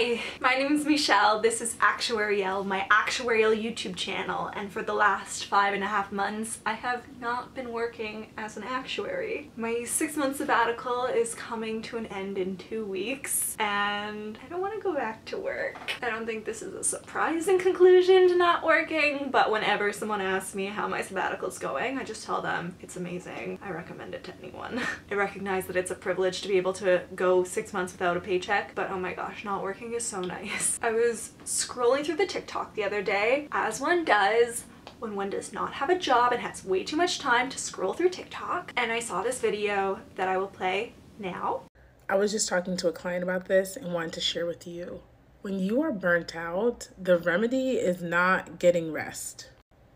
Hi, my name is Michelle. This is Actuariel, my Actuariel YouTube channel, and for the last 5.5 months I have not been working as an actuary. My 6-month sabbatical is coming to an end in 2 weeks, and I don't want to go back to work. I don't think this is a surprising conclusion to not working, but whenever someone asks me how my sabbatical's going, I just tell them it's amazing. I recommend it to anyone. I recognize that it's a privilege to be able to go 6 months without a paycheck, but oh my gosh, not working is so nice. I was scrolling through the TikTok the other day, as one does when one does not have a job and has way too much time to scroll through TikTok, and I saw this video that I will play now. I was just talking to a client about this and wanted to share with you. When you are burnt out, the remedy is not getting rest.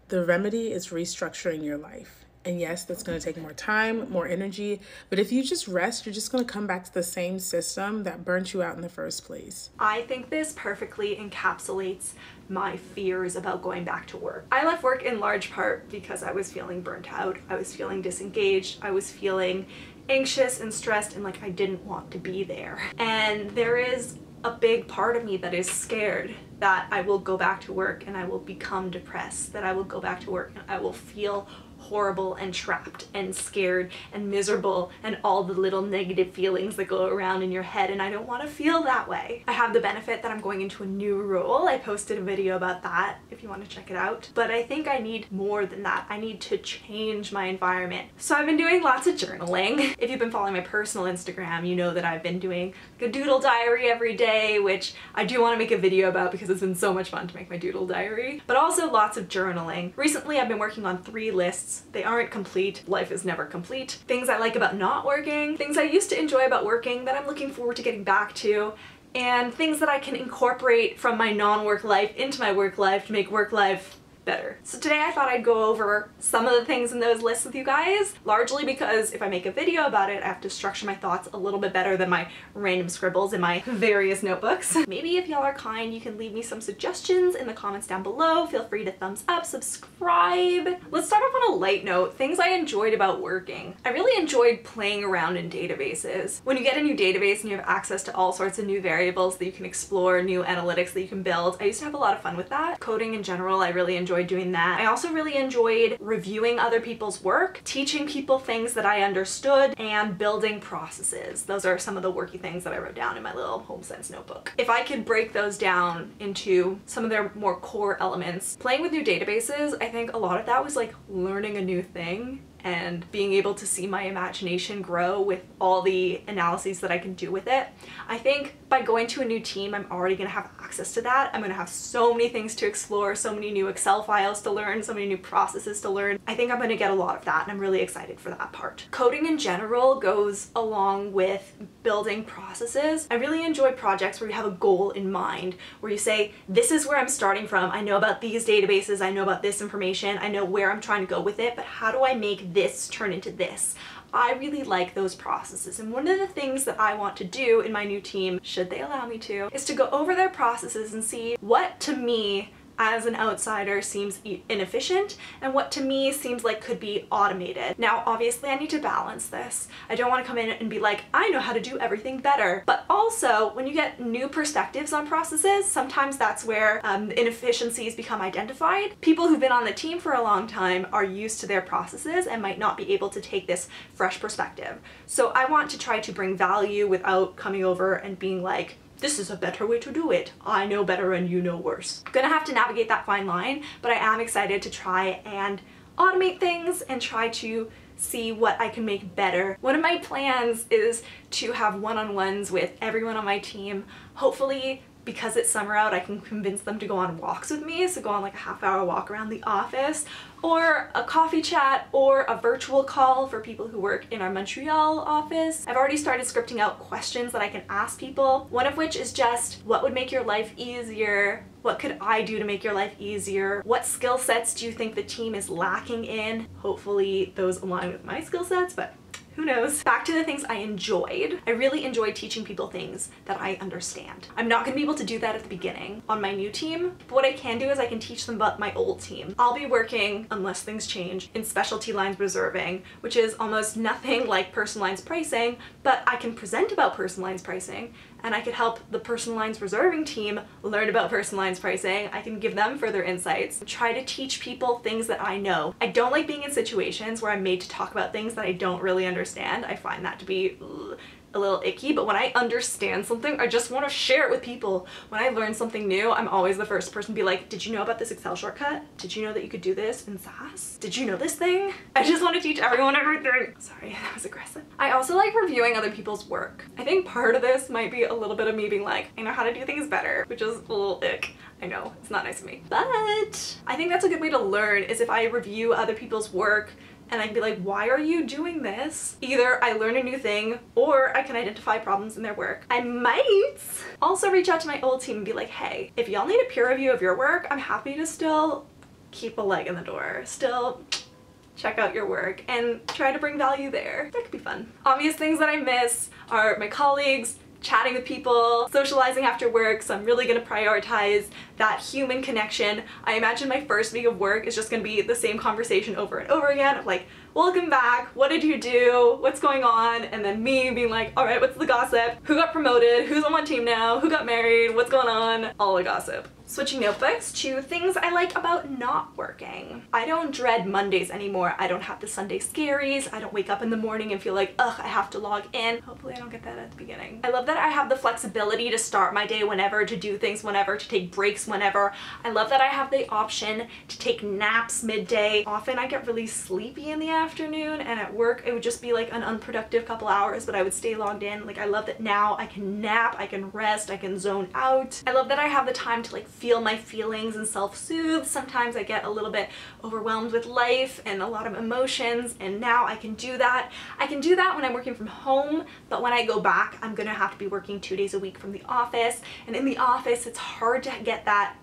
The remedy is restructuring your life. And yes, that's going to take more time, more energy, but if you just rest, you're just going to come back to the same system that burnt you out in the first place. I think this perfectly encapsulates my fears about going back to work. I left work in large part because I was feeling burnt out, I was feeling disengaged, I was feeling anxious and stressed, and like I didn't want to be there. And there is a big part of me that is scared that I will go back to work and I will become depressed, that I will go back to work and I will feel horrible and trapped and scared and miserable and all the little negative feelings that go around in your head, and I don't want to feel that way. I have the benefit that I'm going into a new role. I posted a video about that if you want to check it out, but I think I need more than that. I need to change my environment. So I've been doing lots of journaling. If you've been following my personal Instagram, you know that I've been doing like a doodle diary every day, which I do want to make a video about because it's been so much fun to make my doodle diary, but also lots of journaling. Recently I've been working on 3 lists. They aren't complete. Life is never complete. Things I like about not working, things I used to enjoy about working that I'm looking forward to getting back to, and things that I can incorporate from my non-work life into my work life to make work life better. So today I thought I'd go over some of the things in those lists with you guys, largely because if I make a video about it, I have to structure my thoughts a little bit better than my random scribbles in my various notebooks. Maybe if y'all are kind, you can leave me some suggestions in the comments down below. Feel free to thumbs up, subscribe. Let's start off on a light note, things I enjoyed about working. I really enjoyed playing around in databases. When you get a new database and you have access to all sorts of new variables that you can explore, new analytics that you can build, I used to have a lot of fun with that. Coding in general, I really enjoyed doing that. I also really enjoyed reviewing other people's work, teaching people things that I understood, and building processes. Those are some of the worky things that I wrote down in my little home sense notebook. If I could break those down into some of their more core elements, playing with new databases, I think a lot of that was like learning a new thing and being able to see my imagination grow with all the analyses that I can do with it. I think by going to a new team, I'm already gonna have access to that. I'm gonna have so many things to explore, so many new Excel files to learn, so many new processes to learn. I think I'm gonna get a lot of that, and I'm really excited for that part. Coding in general goes along with building processes. I really enjoy projects where you have a goal in mind, where you say, this is where I'm starting from. I know about these databases, I know about this information, I know where I'm trying to go with it, but how do I make this turn into this? I really like those processes, and one of the things that I want to do in my new team, should they allow me to, is to go over their processes and see what to me as an outsider seems inefficient and what to me seems like could be automated. Now obviously I need to balance this. I don't want to come in and be like, I know how to do everything better, but also when you get new perspectives on processes, sometimes that's where inefficiencies become identified. People who've been on the team for a long time are used to their processes and might not be able to take this fresh perspective. So I want to try to bring value without coming over and being like, this is a better way to do it. I know better and you know worse. I'm gonna have to navigate that fine line, but I am excited to try and automate things and try to see what I can make better. One of my plans is to have one-on-ones with everyone on my team. Hopefully, because it's summer out, I can convince them to go on walks with me, so go on like a half-hour walk around the office, or a coffee chat, or a virtual call for people who work in our Montreal office. I've already started scripting out questions that I can ask people, one of which is just, what would make your life easier? What could I do to make your life easier? What skill sets do you think the team is lacking in? Hopefully those align with my skill sets, but who knows? Back to the things I enjoyed. I really enjoy teaching people things that I understand. I'm not gonna be able to do that at the beginning on my new team, but what I can do is I can teach them about my old team. I'll be working, unless things change, in specialty lines reserving, which is almost nothing like personal lines pricing, but I can present about personal lines pricing and I could help the personal lines reserving team learn about personal lines pricing. I can give them further insights, try to teach people things that I know. I don't like being in situations where I'm made to talk about things that I don't really understand. I find that to be a little icky, but when I understand something, I just want to share it with people. When I learn something new, I'm always the first person to be like, did you know about this Excel shortcut? Did you know that you could do this in SAS? Did you know this thing? I just want to teach everyone everything. Sorry, that was aggressive. I also like reviewing other people's work. I think part of this might be a little bit of me being like, I know how to do things better, which is a little ick. I know, it's not nice of me. But I think that's a good way to learn, is if I review other people's work, and I can be like, why are you doing this? Either I learn a new thing or I can identify problems in their work. I might also reach out to my old team and be like, hey, if y'all need a peer review of your work, I'm happy to still keep a leg in the door, still check out your work and try to bring value there. That could be fun. Obvious things that I miss are my colleagues, chatting with people, socializing after work, so I'm really gonna prioritize that human connection. I imagine my first week of work is just gonna be the same conversation over and over again of like, welcome back, what did you do, what's going on, and then me being like, all right, what's the gossip, who got promoted, who's on what team now, who got married, what's going on, all the gossip. Switching notebooks to things I like about not working. I don't dread Mondays anymore. I don't have the Sunday scaries. I don't wake up in the morning and feel like, ugh, I have to log in. Hopefully I don't get that at the beginning. I love that I have the flexibility to start my day whenever, to do things whenever, to take breaks whenever. I love that I have the option to take naps midday. Often I get really sleepy in the afternoon, and at work it would just be like an unproductive couple hours, but I would stay logged in. Like, I love that now I can nap, I can rest, I can zone out. I love that I have the time to like feel my feelings and self-soothe. Sometimes I get a little bit overwhelmed with life and a lot of emotions, and now I can do that. I can do that when I'm working from home, but when I go back, I'm gonna have to be working 2 days a week from the office, and in the office, it's hard to get that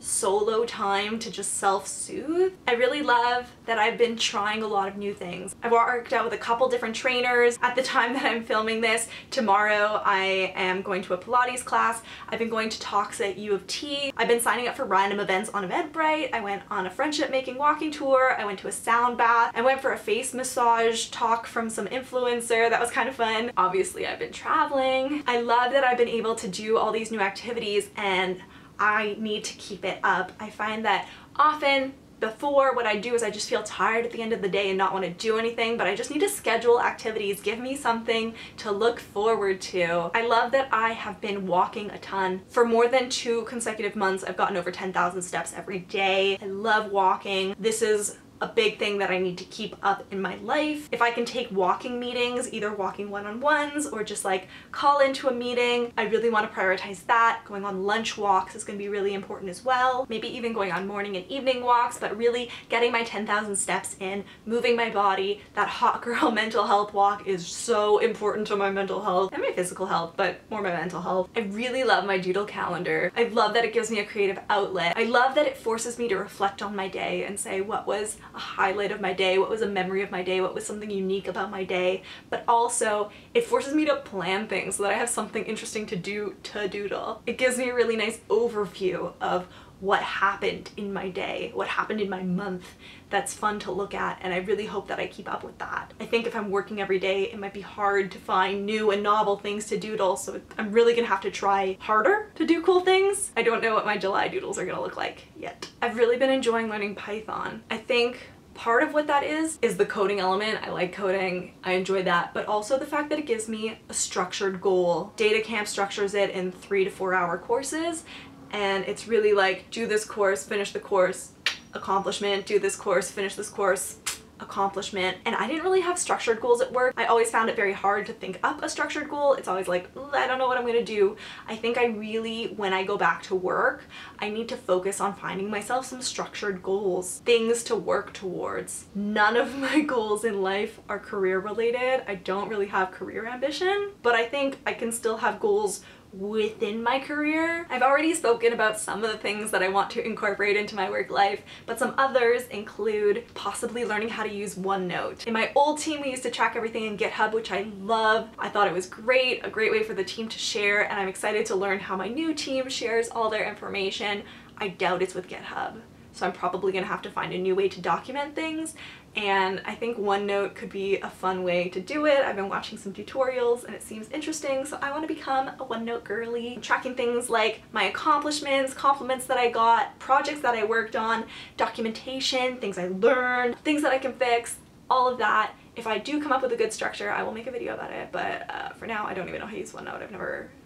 solo time to just self-soothe. I really love that I've been trying a lot of new things. I've worked out with a couple different trainers. At the time that I'm filming this, tomorrow I am going to a Pilates class. I've been going to talks at U of T. I've been signing up for random events on Eventbrite. I went on a friendship making walking tour. I went to a sound bath. I went for a face massage talk from some influencer. That was kind of fun. Obviously, I've been traveling. I love that I've been able to do all these new activities, and I need to keep it up. I find that often before, what I do is I just feel tired at the end of the day and not want to do anything, but I just need to schedule activities, give me something to look forward to. I love that I have been walking a ton. For more than 2 consecutive months, I've gotten over 10,000 steps every day. I love walking. This is a big thing that I need to keep up in my life. If I can take walking meetings, either walking one-on-ones or just like call into a meeting, I really want to prioritize that. Going on lunch walks is going to be really important as well. Maybe even going on morning and evening walks, but really getting my 10,000 steps in, moving my body. That hot girl mental health walk is so important to my mental health and my physical health, but more my mental health. I really love my doodle calendar. I love that it gives me a creative outlet. I love that it forces me to reflect on my day and say, what was a highlight of my day, what was a memory of my day, what was something unique about my day, but also it forces me to plan things so that I have something interesting to do to doodle. It gives me a really nice overview of what happened in my day, what happened in my month. That's fun to look at, and I really hope that I keep up with that. I think if I'm working every day, it might be hard to find new and novel things to doodle, so I'm really gonna have to try harder to do cool things. I don't know what my July doodles are gonna look like yet. I've really been enjoying learning Python. I think part of what that is the coding element. I like coding, I enjoy that, but also the fact that it gives me a structured goal. DataCamp structures it in 3 to 4 hour courses, and it's really like, do this course, finish the course, accomplishment, do this course, finish this course, accomplishment. And I didn't really have structured goals at work. I always found it very hard to think up a structured goal. It's always like, I don't know what I'm gonna do. I think I really, when I go back to work, I need to focus on finding myself some structured goals, things to work towards. None of my goals in life are career related. I don't really have career ambition, but I think I can still have goals within my career. I've already spoken about some of the things that I want to incorporate into my work life, but some others include possibly learning how to use OneNote. In my old team, we used to track everything in GitHub, which I love. I thought it was great, a great way for the team to share, and I'm excited to learn how my new team shares all their information. I doubt it's with GitHub. so I'm probably going to have to find a new way to document things, and I think OneNote could be a fun way to do it. I've been watching some tutorials and it seems interesting, so I want to become a OneNote girly. I'm tracking things like my accomplishments, compliments that I got, projects that I worked on, documentation, things I learned, things that I can fix, all of that. If I do come up with a good structure, I will make a video about it, but for now, I don't even know how to use OneNote.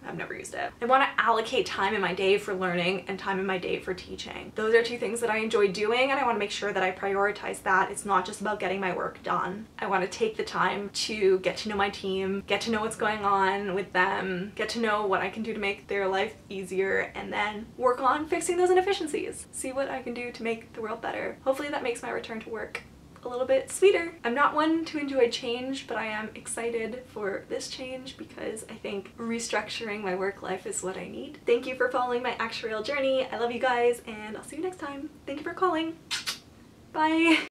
I've never used it. I want to allocate time in my day for learning and time in my day for teaching. Those are two things that I enjoy doing, and I want to make sure that I prioritize that. It's not just about getting my work done. I want to take the time to get to know my team, get to know what's going on with them, get to know what I can do to make their life easier, and then work on fixing those inefficiencies. See what I can do to make the world better. Hopefully that makes my return to work a little bit sweeter. I'm not one to enjoy change, but I am excited for this change because I think restructuring my work life is what I need. Thank you for following my Actuariel journey. I love you guys, and I'll see you next time. Thank you for calling. Bye.